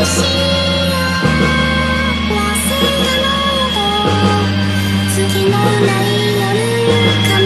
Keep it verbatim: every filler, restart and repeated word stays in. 「忘れ物を月のない夜の風